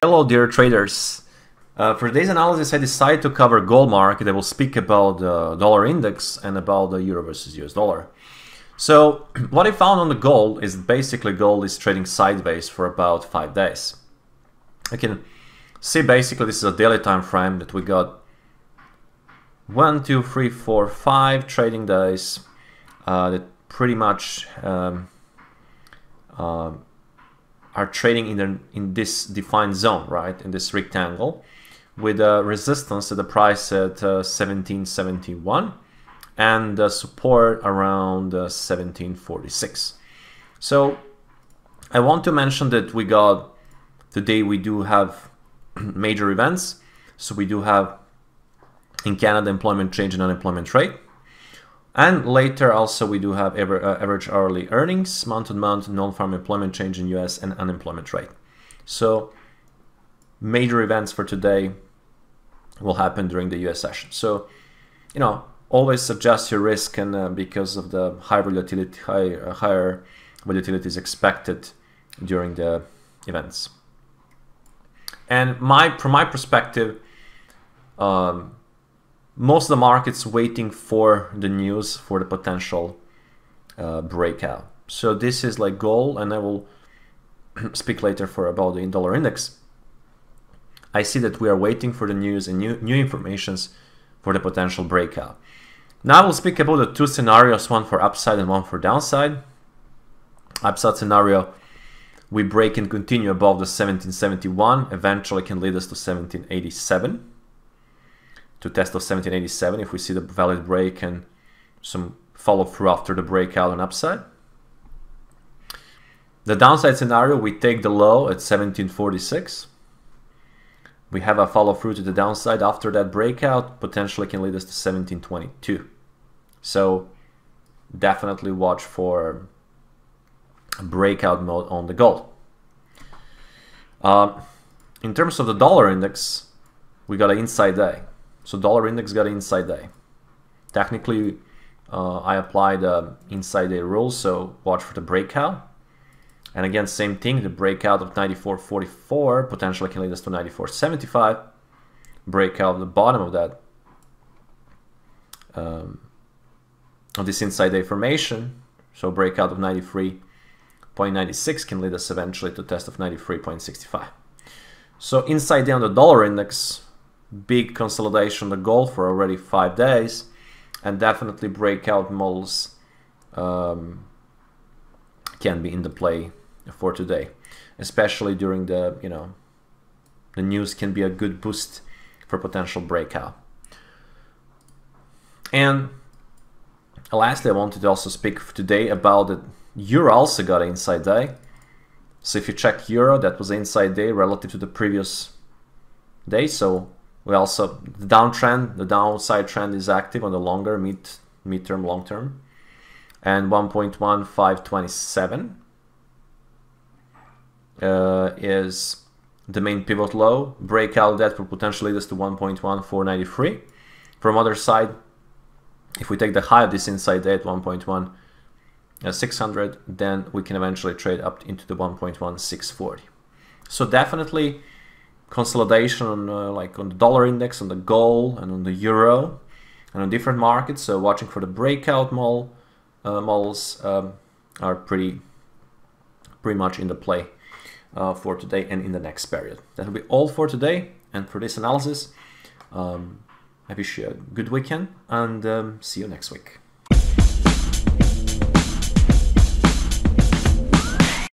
Hello dear traders, for today's analysis I decided to cover gold market. I will speak about the dollar index and about the euro versus US dollar. So what I found on the gold is basically gold is trading sideways for about 5 days. I can see basically this is a daily time frame that we got 1, 2, 3, 4, 5 trading days that pretty much are trading in this defined zone, right, in this rectangle, with a resistance at the price at 17.71 and support around 17.46. So I want to mention that we got today, we do have major events. So we do have in Canada employment change and unemployment rate, and later also we do have average hourly earnings, month-on-month, non-farm employment change in US and unemployment rate. So major events for today will happen during the US session. So, you know, always adjust your risk, and because of the high volatility, higher volatility is expected during the events. And from my perspective, most of the markets waiting for the news for the potential breakout. So this is like gold, and I will speak later for about the dollar index. I see that we are waiting for the news and new informations for the potential breakout. Now I will speak about the two scenarios, one for upside and one for downside. Upside scenario, we break and continue above the 1771, eventually can lead us to 1787. To test of 1787 if we see the valid break and some follow through after the breakout on upside. The downside scenario, we take the low at 1746. We have a follow through to the downside after that breakout, potentially can lead us to 1722. So definitely watch for breakout mode on the gold. In terms of the dollar index, we got an inside day. So dollar index got an inside day. Technically, I applied the inside day rule, so watch for the breakout. And again, same thing, the breakout of 94.44 potentially can lead us to 94.75. Breakout of the bottom of that, of this inside day formation. So breakout of 93.96 can lead us eventually to test of 93.65. So inside day on the dollar index, big consolidation the gold for already 5 days, and definitely breakout models can be in the play for today, especially during the, you know, the news can be a good boost for potential breakout. And lastly, I wanted to also speak today about the euro. Also got an inside day, so if you check euro, that was the inside day relative to the previous day. So we also, the downtrend, the downside trend is active on the longer, mid-term, long-term, and 1.1527 is the main pivot low. Breakout that will potentially lead us to 1.1493. From other side, if we take the high of this inside day at 1.1600, then we can eventually trade up into the 1.1640. So definitely consolidation on like on the dollar index, on the gold, and on the euro, and on different markets. So watching for the breakout models are pretty much in the play for today and in the next period. That will be all for today and for this analysis. I wish you a good weekend, and see you next week.